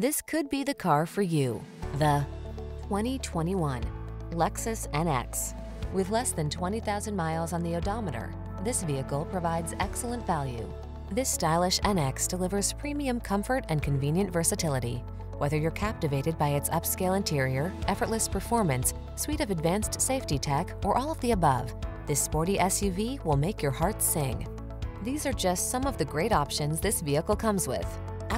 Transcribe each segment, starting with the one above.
This could be the car for you. The 2021 Lexus NX. With less than 20,000 miles on the odometer, this vehicle provides excellent value. This stylish NX delivers premium comfort and convenient versatility. Whether you're captivated by its upscale interior, effortless performance, suite of advanced safety tech, or all of the above, this sporty SUV will make your heart sing. These are just some of the great options this vehicle comes with: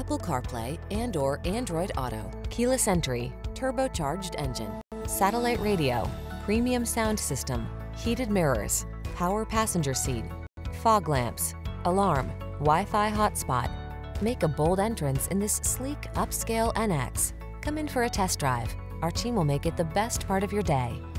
Apple CarPlay and/or Android Auto, keyless entry, turbocharged engine, satellite radio, premium sound system, heated mirrors, power passenger seat, fog lamps, alarm, Wi-Fi hotspot. Make a bold entrance in this sleek, upscale NX. Come in for a test drive. Our team will make it the best part of your day.